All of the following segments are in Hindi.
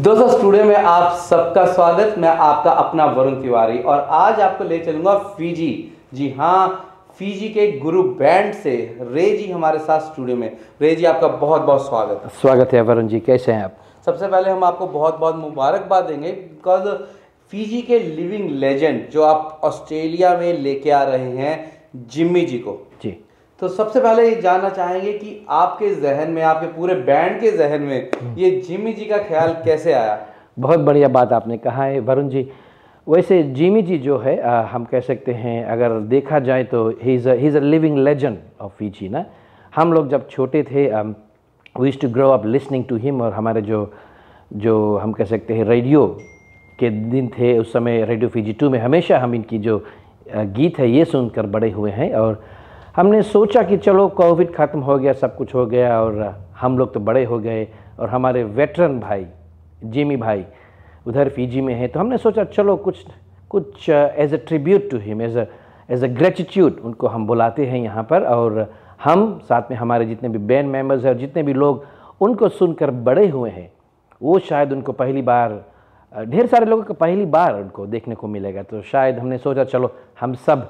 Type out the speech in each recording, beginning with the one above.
दोस्तों स्टूडियो में आप सबका स्वागत। मैं आपका अपना वरुण तिवारी और आज आपको ले चलूंगा फिजी। जी हाँ, फिजी के गुरु बैंड से रे जी हमारे साथ स्टूडियो में। रे जी आपका बहुत बहुत स्वागत। स्वागत है वरुण जी, कैसे हैं आप? सबसे पहले हम आपको बहुत बहुत मुबारकबाद देंगे बिकॉज फिजी के लिविंग लेजेंड जो आप ऑस्ट्रेलिया में लेके आ रहे हैं जिमी जी को। जी तो सबसे पहले ये जानना चाहेंगे कि आपके जहन में, आपके पूरे बैंड के जहन में ये जिमी जी का ख्याल कैसे आया? बहुत बढ़िया बात आपने कहा है वरुण जी। वैसे जिमी जी जो है हम कह सकते हैं अगर देखा जाए तो he is a living legend of Fiji ना। हम लोग जब छोटे थे we used to grow up listening to him. और हमारे जो हम कह सकते हैं रेडियो के दिन थे, उस समय रेडियो फिजी 2 में हमेशा हम इनकी जो गीत है ये सुनकर बड़े हुए हैं। और हमने सोचा कि चलो कोविड ख़त्म हो गया, सब कुछ हो गया और हम लोग तो बड़े हो गए और हमारे वेटरन भाई जिमी भाई उधर फिजी में हैं, तो हमने सोचा चलो कुछ as a tribute to him, as a gratitude उनको हम बुलाते हैं यहाँ पर। और हम साथ में हमारे जितने भी बैंड मेंबर्स हैं और जितने भी लोग उनको सुनकर बड़े हुए हैं, वो शायद उनको पहली बार, ढेर सारे लोगों को पहली बार उनको देखने को मिलेगा। तो शायद हमने सोचा चलो हम सब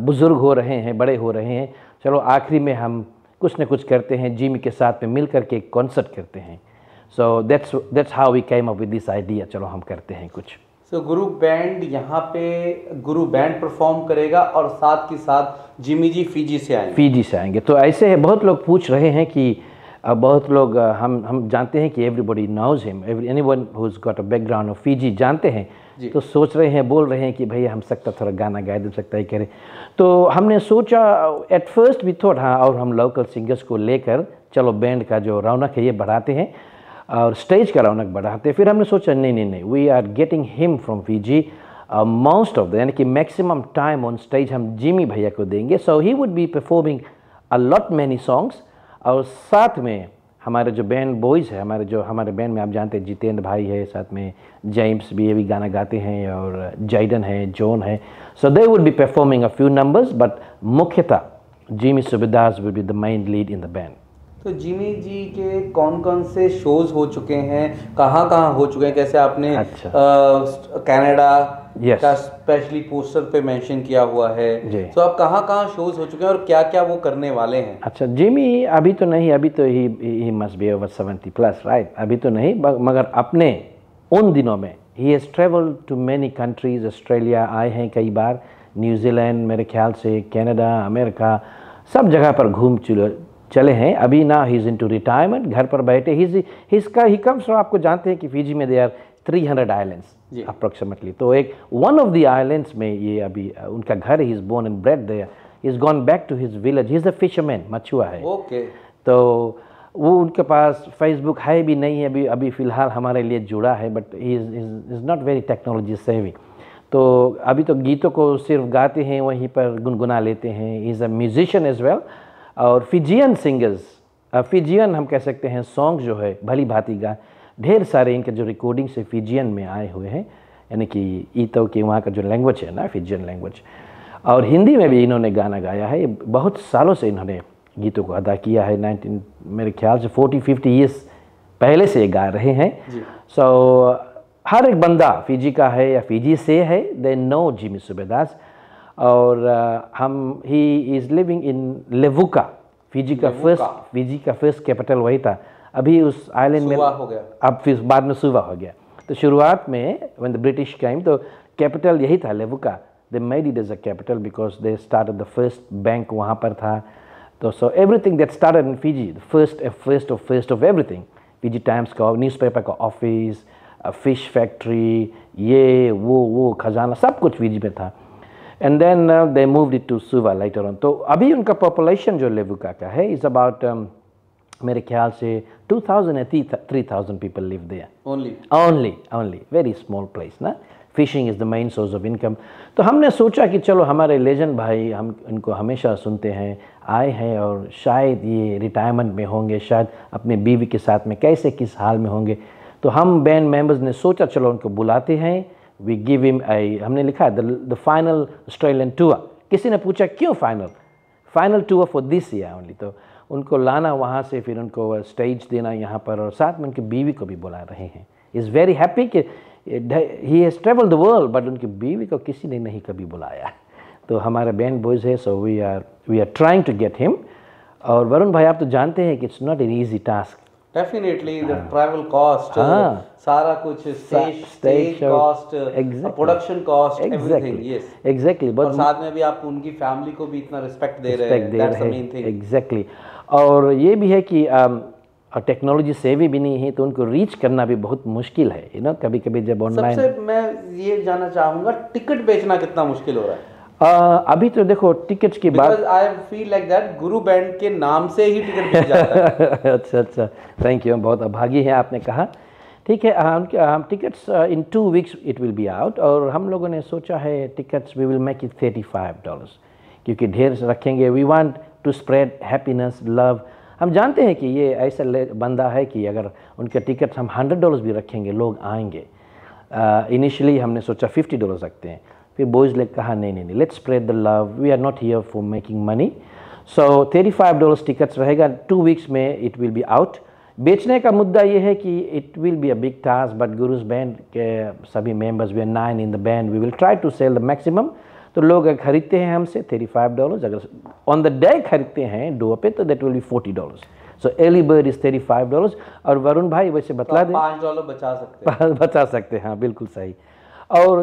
बुज़ुर्ग हो रहे हैं, बड़े हो रहे हैं, चलो आखिरी में हम कुछ ना कुछ करते हैं, जिमी के साथ में मिल करके एक कॉन्सर्ट करते हैं। So that's how we came up with this idea, चलो हम करते हैं कुछ। सो गुरु बैंड यहाँ पे गुरु बैंड परफॉर्म करेगा और साथ के साथ जिमी जी फिजी से आएंगे। फिजी से आएंगे तो ऐसे है, बहुत लोग पूछ रहे हैं कि बहुत लोग हम जानते हैं कि everybody knows him, anyone who has got a background of Fiji जानते हैं, तो सोच रहे हैं, बोल रहे हैं कि भैया हम सकता थोड़ा गाना गाए दे सकता है करें। तो हमने सोचा एट फर्स्ट भी थोड़ा, हाँ, और हम लोकल सिंगर्स को लेकर चलो बैंड का जो रौनक है ये बढ़ाते हैं और स्टेज का रौनक बढ़ाते हैं। फिर हमने सोचा नहीं, we are getting him from Fiji most of the, यानी कि मैक्सिमम टाइम ऑन स्टेज हम जिमी भैया को देंगे। So he would be performing a lot many songs. और साथ में हमारे जो बैंड बॉयज़ है, हमारे बैंड में आप जानते हैं जितेंद्र भाई है, साथ में जेम्स भी, ये भी गाना गाते हैं, और जाइडन है, जॉन है। So they would be performing a few numbers but मुख्यतः Jimmy Subedas would be the main lead in the band. तो जिमी जी के कौन कौन से शोज़ हो चुके हैं, कहाँ कहाँ हो चुके हैं, कैसे आपने कनाडा का स्पेशली पोस्टर पे मेंशन किया हुआ है, तो आप कहाँ कहाँ शोज़ हो चुके हैं और क्या क्या वो करने वाले हैं? अच्छा, जिमी अभी तो नहीं, अभी तो he must be over 70+, right? अभी तो नहीं, मगर अपने उन दिनों में he has travelled to many countries. Australia आए हैं कई बार, न्यूजीलैंड, मेरे ख्याल से कैनेडा, अमेरिका, सब जगह पर घूम चले हैं। अभी ना he is into retirement, घर पर बैठे ही कम्स। आपको जानते हैं कि फिजी में दे आर 300 आइलैंड्स अप्रोक्सीमेटली, तो एक वन ऑफ द आइलैंड्स में ये अभी उनका घर। He is born and bred there, he is gone back to his village, he is a fisherman, मछुआ है। ओके, तो वो उनके पास फेसबुक है भी नहीं है अभी फ़िलहाल हमारे लिए जुड़ा है, but he is not very technology सेविंग। तो अभी तो गीतों को सिर्फ गाते हैं, वहीं पर गुनगुना लेते हैं। He is a musician as well, और फिजियन सिंगर्स, फिजियन हम कह सकते हैं सॉन्ग जो है भली भांति गा, ढेर सारे इनके जो रिकॉर्डिंग से फिजियन में आए हुए हैं, यानी कि ईतो के वहाँ का जो लैंग्वेज है ना, फिजियन लैंग्वेज। और हिंदी में भी इन्होंने गाना गाया है, बहुत सालों से इन्होंने गीतों को अदा किया है। 19 मेरे ख्याल से 40-50 ईयर्स पहले से गा रहे हैं। सो हर एक बंदा फिजी का है या फिजी से है, दे नो जिमी सुबेदास। और हम he is living in Levuka, Fiji का फर्स्ट कैपिटल वही था। अभी उस आइलैंड में हो गया, अब फिर बाद में सुवा हो गया। तो शुरुआत में व्हेन द ब्रिटिश केम, तो कैपिटल यही था Levuka. They made it as a capital because they started the first bank वहाँ पर था। तो so everything that started in Fiji, first of everything. Fiji Times का, न्यूज़पेपर का ऑफिस, फिश फैक्ट्री, ये वो खजाना सब कुछ फिजी में था। And then they moved it to Suva later on. तो अभी उनका पॉपुलेशन जो लेवुका का है इज़ अबाउट मेरे ख्याल से 2,000 या 3,000 people live there only. Very small place ना। Fishing is the main source of income. तो हमने सोचा कि चलो हमारे लेजेंड भाई, हम इनको हमेशा सुनते हैं, आए हैं, और शायद ये रिटायरमेंट में होंगे, शायद अपने बीवी के साथ में कैसे किस हाल में होंगे। तो हम बैंड मेंबर्स ने सोचा चलो उनको बुलाते हैं। वी गिव हिम आई, हमने लिखा द फाइनल ऑस्ट्रेलियन टूर। किसी ने पूछा क्यों final tour for this year only. तो उनको लाना वहाँ से, फिर उनको स्टेज देना यहाँ पर, और साथ में उनकी बीवी को भी बुला रहे हैं। इज़ वेरी हैप्पी कि he has travel the world, but उनकी बीवी को किसी ने नहीं कभी बुलाया। तो हमारा बैंड बॉयज़ है, so we are trying to get him. और वरुण भाई आप तो जानते हैं कि it's not an easy task. Definitely the travel cost, सारा कुछ, stage cost, production cost, everything. Yes exactly. But साथ में भी आप उनकी फैमिली को भी इतना रिस्पेक्ट दे रहे हैं, that's the main thing. Exactly. और ये भी है कि टेक्नोलॉजी सेवी भी नहीं है, तो उनको रीच करना भी बहुत मुश्किल है, यू नो। कभी कभी जब ऑनलाइन, सबसे मैं ये जानना चाहूँगा टिकट बेचना कितना मुश्किल हो रहा है अभी? तो देखो टिकट्स की बात, I feel like that Guru band के नाम से ही टिकट मिल जाता है। अच्छा अच्छा, थैंक यू, बहुत अभागी हैं आपने कहा। ठीक है, हम tickets in 2 weeks it will be out. और हम लोगों ने सोचा है tickets we will make it $35, क्योंकि ढेर रखेंगे। We want to spread happiness, love. हम जानते हैं कि ये ऐसा बंदा है कि अगर उनका टिकट हम $100 भी रखेंगे लोग आएंगे। इनिशियली हमने सोचा $50 रखते हैं, फिर बॉयज़ ने कहा नहीं, let's spread the love, we are not here for making money. So $35 tickets रहेगा, 2 वीक्स में इट विल बी आउट। बेचने का मुद्दा ये है कि it will be a big task, but Guru's band के सभी members, we are 9 in the band, we will try to sell the maximum. तो लोग अगर खरीदते हैं हमसे $35, अगर ऑन द डे खरीदते हैं डोर पे, तो that will be $40। So early bird is $35। और वरुण भाई वैसे बतला दें, $5 बचा सकते हैं। बचा सकते हैं, हाँ बिल्कुल सही। और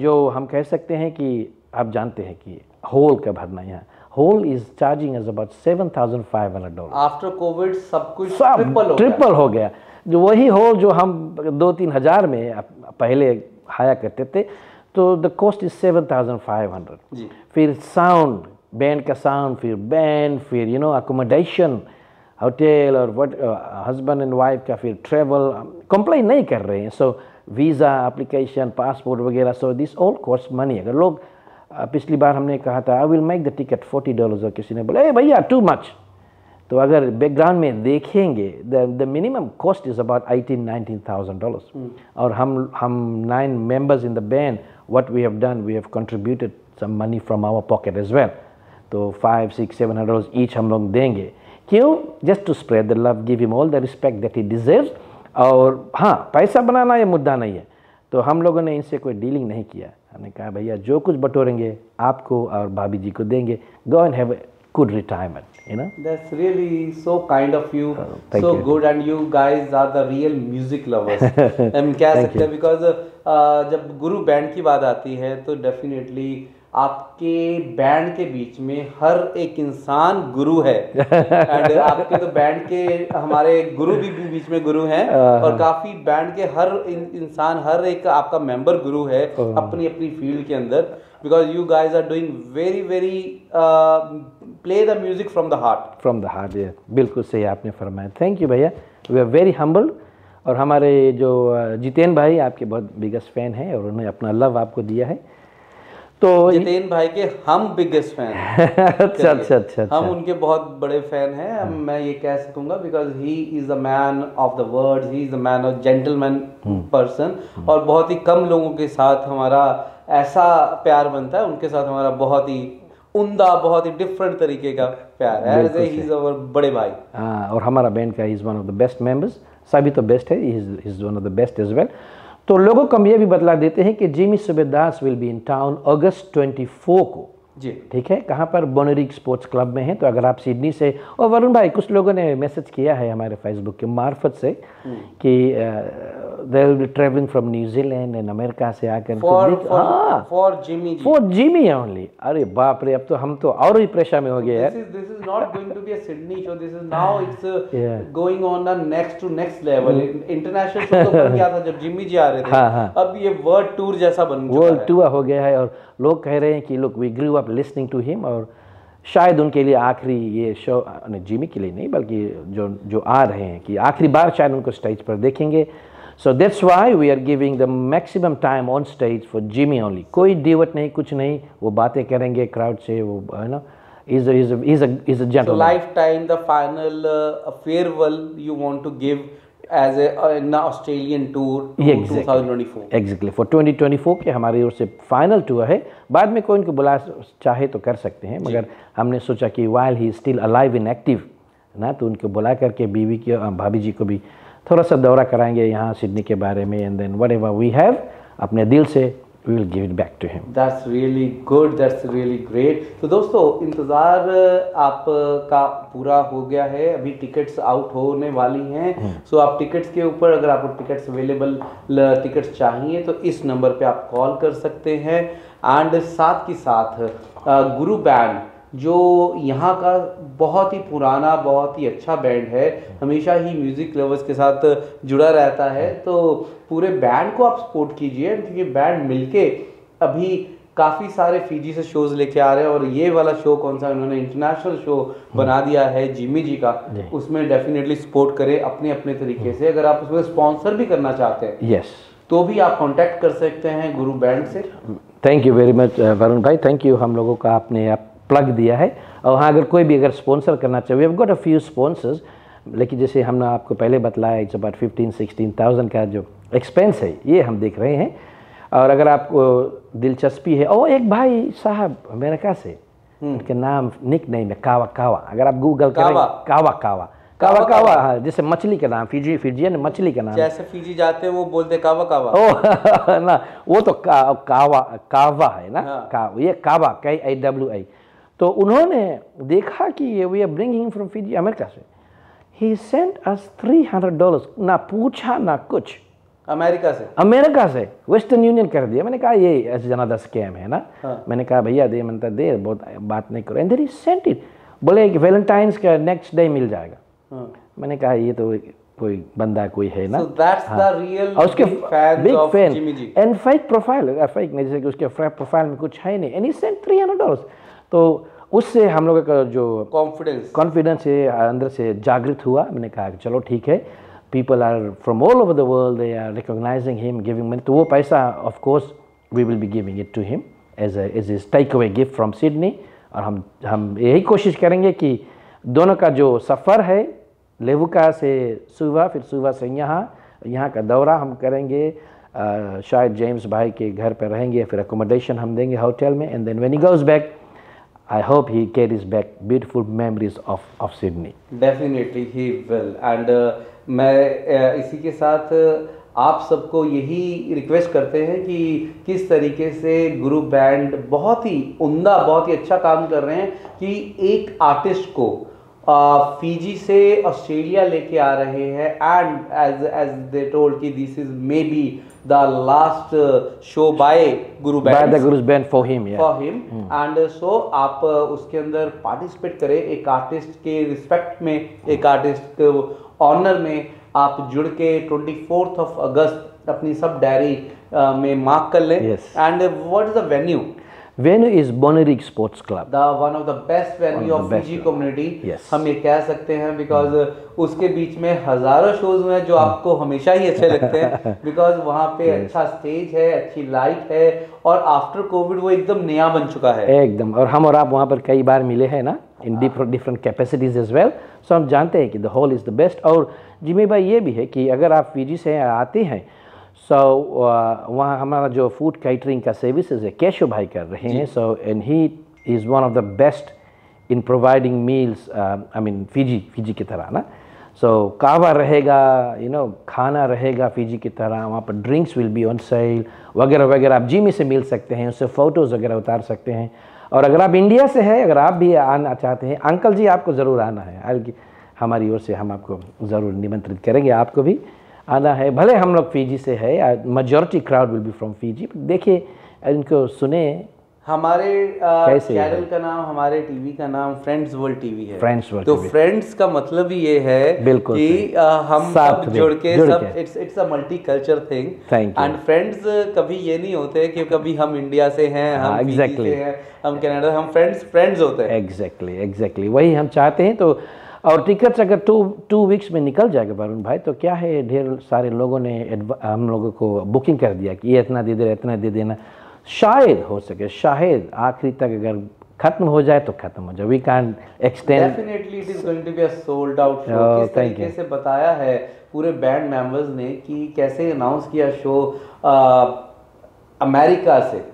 जो हम कह सकते हैं कि आप जानते हैं कि होल का भरना, यहाँ whole is charging as about $7,500। After Covid सब कुछ ट्रिपल हो गया। जो वही होल जो हम 2-3 हज़ार में पहले हाया करते थे, तो द कॉस्ट इज 7,500। फिर साउंड, बैंड का साउंड, फिर बैंड, फिर यू नो अकोमोडेशन, होटल, और वट हस्बैंड एंड वाइफ का फिर ट्रेवल। कंप्लेन नहीं कर रहे हैं, सो वीज़ा एप्लीकेशन, पासपोर्ट वगैरह, so this all cost money. अगर लोग, पिछली बार हमने कहा था I will make the ticket $40, और किसी ने बोला ए भैया टू मच। तो अगर बैकग्राउंड में देखेंगे the minimum cost is about $18,000-$19,000। और हम 9 members in the band, what we have done, we have contributed some money from our pocket as well. तो $500-$700 ईच हम लोग देंगे। क्यों? Just to spread the love, give him all the respect that he deserves. और हाँ, पैसा बनाना ये मुद्दा नहीं है। तो हम लोगों ने इनसे कोई डीलिंग नहीं किया। हमने कहा भैया जो कुछ बटोरेंगे आपको और भाभी जी को देंगे, go and have a good retirement, you know. That's really so kind of you, so good, and you guys are the real music lovers, हम कह सकते हैं। बिकॉज जब गुरु बैंड की बात आती है तो डेफिनेटली आपके बैंड के बीच में हर एक इंसान गुरु है। एंड आपके तो बैंड के हमारे गुरु भी बीच में गुरु हैं, और काफी बैंड के हर इंसान, हर एक आपका मेंबर गुरु है अपनी अपनी फील्ड के अंदर। Because you guys are doing very very play the music from the heart, from the heart. ये बिल्कुल सही आपने फरमाया, थैंक यू भैया, वी आर वेरी हम्बल। और हमारे जो जितेंद्र भाई आपके बहुत बिगेस्ट फैन हैं, और उन्होंने अपना लव आपको दिया है। तो जितेंद्र भाई के हम बिगेस्ट फैन हैं। अच्छा अच्छा अच्छा, हम उनके बहुत बड़े फैन हैं, मैं ये कह सकूंगा। Because he is a man of the words, he is a man of gentleman person, और बहुत ही कम लोगों के साथ हमारा ऐसा प्यार बनता है। उनके साथ हमारा बहुत ही उमदा, बहुत ही डिफरेंट तरीके का प्यार है। एज ही इज अवर बड़े भाई, हाँ। और हमारा बैंड का he is one of the best members, सभी तो बेस्ट है, he is one of the best as well. तो लोगों को हम ये भी बतला देते हैं कि Jimmy Subedas will be in town August 24 को जी। ठीक है, कहाँ पर? बोनीरिग स्पोर्ट्स क्लब में है। तो अगर आप सिडनी से, और वरुण भाई कुछ लोगों ने मैसेज किया है हमारे फेसबुक के मार्फत से कि they will be travelling from New Zealand and America से आकर फॉर जिमी ओनली। अरे बाप रे, अब तो हम तो और ही परेशान में हो गए हैं। This is not going to be a Sydney show, this is now it's going on a next to next level. International show तो बन गया था जब जिमी जी आ रहे थे, अब ये वर्ल्ड टूर जैसा बन गया है, वर्ल्ड टूर हो गया है। और लोग कह रहे हैं कि look we grew up listening to him, और शायद उनके लिए आखिरी ये शो, जिमी के लिए नहीं बल्कि जो आ रहे हैं, कि आखिरी बार शायद उनको स्टेज पर देखेंगे। So that's why we are giving the maximum time on stage for Jimmy only. कोई डिवट नहीं, कुछ नहीं, वो बातें करेंगे क्राउड से, वो है ना। Is a gentleman. Life time the final farewell you want to give as an Australian tour 2024। Exactly, for 2024 के हमारी ओर से फाइनल टूर है। बाद में कोई इनको बुला चाहे तो कर सकते हैं, मगर हमने सोचा कि while he still alive in active ना, तो उनको बुला करके बीवी की, भाभी जी को भी थोड़ा सा दौरा कराएंगे यहाँ सिडनी के बारे में, and then whatever we have अपने दिल से we will give it back to him. That's really good, that's really great. तो दोस्तों इंतज़ार आपका पूरा हो गया है, अभी टिकट्स आउट होने वाली हैं। सो आप टिकट्स के ऊपर, अगर आपको टिकट्स अवेलेबल टिकट्स चाहिए तो इस नंबर पे आप कॉल कर सकते हैं। एंड साथ के साथ गुरु बैंड जो यहाँ का बहुत ही पुराना, बहुत ही अच्छा बैंड है, हमेशा ही म्यूज़िक लवर्स के साथ जुड़ा रहता है, तो पूरे बैंड को आप सपोर्ट कीजिए क्योंकि बैंड मिलके अभी काफ़ी सारे फीजी से शोज़ लेके आ रहे हैं। और ये वाला शो कौन सा उन्होंने इंटरनेशनल शो बना दिया है जिमी जी का, उसमें डेफिनेटली सपोर्ट करें अपने अपने तरीके से। अगर आप उसमें स्पॉन्सर भी करना चाहते हैं तो भी आप कॉन्टैक्ट कर सकते हैं गुरु बैंड से। Thank you very much Varun भाई, थैंक यू, हम लोगों का आपने आप प्लग दिया है। और हाँ, अगर कोई भी अगर स्पॉन्सर करना चाहिए, we have got a few sponsors, लेकिन जैसे हमने आपको पहले बतलाया इट्स अबाउट 15-16,000 का जो एक्सपेंस है ये हम देख रहे हैं। और अगर आपको दिलचस्पी है, और एक भाई साहब अमेरिका से, उनके नाम निक नेम है कावा कावा, अगर आप गूगल करें कावा कावा कावा कावा, हाँ, जैसे मछली का नाम, फिजी फिजियन मछली का नाम, जैसे फिजी जाते हैं वो बोलते कावा कावा, ओ ना वो तो कावा कावा है ना, ये कावा KAWA। तो उन्होंने देखा कि ये we are bringing from Fiji, America से, ही सेंट अस $300, ना पूछा ना कुछ, अमेरिका से वेस्टर्न यूनियन कर दिया। मैंने कहा ये ऐसे जनादा स्कैम है ना, हाँ। मैंने कहा भैया दे, मनता दे, बहुत बात नहीं करो, and then he sent it, बोले कि वैलेंटाइंस का नेक्स्ट डे मिल जाएगा। हाँ। मैंने कहा ये तो कोई बंदा कोई है ना, उसके big fan and fake profile, उसके प्रोफाइल में कुछ है नहीं, एंड ही सेंट $300। तो उससे हम लोगों का जो कॉन्फिडेंस है अंदर से जागृत हुआ। मैंने कहा चलो ठीक है, people are from all over the world, they are recognising him, giving money, तो वो पैसा of course we will be giving it to him as a take away gift from Sydney. और हम यही कोशिश करेंगे कि दोनों का जो सफ़र है, लेवुका से सुवा, फिर सुवा से यहाँ का दौरा हम करेंगे, शायद जेम्स भाई के घर पर रहेंगे, फिर एकोमोडेशन हम देंगे होटल में, and then when he goes back I hope he carries back beautiful memories of Sydney. Definitely he will. And मैं इसी के साथ आप सबको यही रिक्वेस्ट करते हैं कि किस तरीके से गुरु बैंड बहुत ही उम्दा, बहुत ही अच्छा काम कर रहे हैं कि एक आर्टिस्ट को फिजी से ऑस्ट्रेलिया लेके आ रहे हैं। एंड एज दे टोल्ड कि this is maybe the last show by the Guru Band for him, yeah, for him, and so आप उसके अंदर पार्टिसिपेट करें, एक आर्टिस्ट के रिस्पेक्ट में, एक आर्टिस्ट के ऑनर में आप जुड़ के 24 अगस्त अपनी सब डायरी में मार्क कर लें। And what is the venue is Bonnyrigg sports club, the one of the best venue of Fiji community, हम ये कह सकते हैं, बिकॉज उसके बीच में हजारों शोज हैं जो आपको हमेशा ही अच्छे लगते हैं, बिकॉज वहाँ पे अच्छा स्टेज है, अच्छी लाइट है, और आफ्टर कोविड वो एकदम नया बन चुका है एकदम। और हम और आप वहाँ पर कई बार मिले हैं ना, in different capacities as well, so हम जानते हैं कि the hall is the best. और जिमी भाई ये भी है कि अगर आप फिजी से आते हैं सो वहाँ हमारा जो फूड कैटरिंग का सर्विसेज है केशो भाई कर रहे हैं, so and he is one of the best in providing meals, I mean Fiji की तरह ना, सो कावा रहेगा, यू नो, खाना रहेगा फिजी की तरह, वहाँ पर drinks will be on sale वगैरह वगैरह, आप जिमी से मिल सकते हैं, उससे फ़ोटोज़ वगैरह उतार सकते हैं। और अगर आप इंडिया से हैं, अगर आप भी आना चाहते हैं, अंकल जी आपको ज़रूर आना है, हमारी ओर से हम आपको ज़रूर निमंत्रित करेंगे, आपको भी आना है। भले हम लोग फिजी से है, majority crowd will be from Fiji, देखिए इनको सुने। हमारे चैनल का नाम, हमारे टीवी का नाम फ्रेंड्स वर्ल्ड टीवी है, तो फ्रेंड्स का मतलब ये है कि हम सब जुड़ के, सब it's a multi culture thing, and friends कभी ये नहीं होते कि कभी हम इंडिया से हैं, हम एग्जैक्टली हैं, हम कनाडा, हम फ्रेंड्स होते हैं, एग्जैक्टली वही हम चाहते हैं। तो और टिकट्स अगर टू वीक्स में निकल जाएगा वरुण भाई, तो क्या है, ढेर सारे लोगों ने हम लोगों को बुकिंग कर दिया कि ये इतना दे दे, इतना दे देना, शायद हो सके, शायद आखिरी तक अगर खत्म हो जाए तो खत्म हो जाए, we can extend, definitely it is going to be a sold out show. किस तरीके से बताया है पूरे बैंड मेंबर्स ने कि कैसे अनाउंस किया शो अमेरिका से,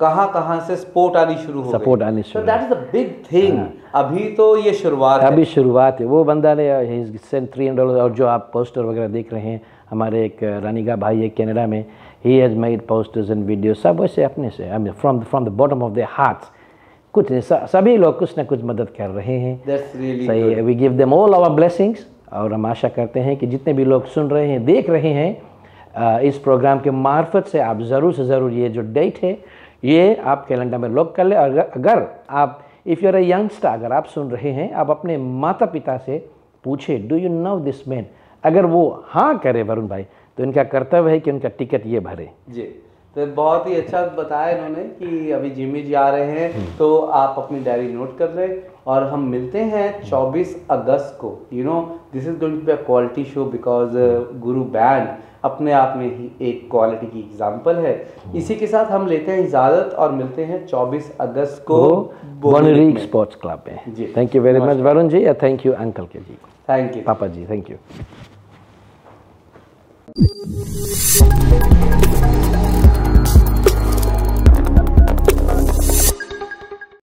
कहाँ से सपोर्ट आनी शुरू हो गई, that is a big thing. अभी तो ये शुरुआत है, अभी शुरुआत है। वो बंदा ने सेंट $300 और जो आप पोस्टर वगैरह देख रहे हैं, हमारे एक रानीगा भाई है कनाडा में, he has made posters and video, सब वैसे अपने से, I mean from the bottom of the hearts. कुछ सभी लोग कुछ ना कुछ मदद कर रहे हैं, सही। We give them all our blessings. और हम आशा करते हैं कि जितने भी लोग सुन रहे हैं, देख रहे हैं, इस प्रोग्राम के मार्फत से आप ज़रूर से ज़रूर ये जो डेट है ये आप कैलेंडर में लॉक कर लें। और अगर आप if you are a youngster, अगर आप सुन रहे हैं, आप अपने माता पिता से पूछें do you know this man. अगर वो हाँ करे वरुण भाई, तो इनका कर्तव्य है कि उनका टिकट ये भरे जी। तो बहुत ही अच्छा बताया इन्होंने कि अभी जिमी जी आ रहे हैं, तो आप अपनी डायरी नोट कर लें। और हम मिलते हैं 24 अगस्त को। You know this is going to be a quality show, because Guru band अपने आप में ही एक क्वालिटी की एग्जाम्पल है। इसी के साथ हम लेते हैं इजाज़त और मिलते हैं 24 अगस्त को बोनीरिग स्पोर्ट्स क्लब में जी। Thank you very much Varun ji, और थैंक यू अंकल के जी, थैंक यू पापा जी, थैंक यू।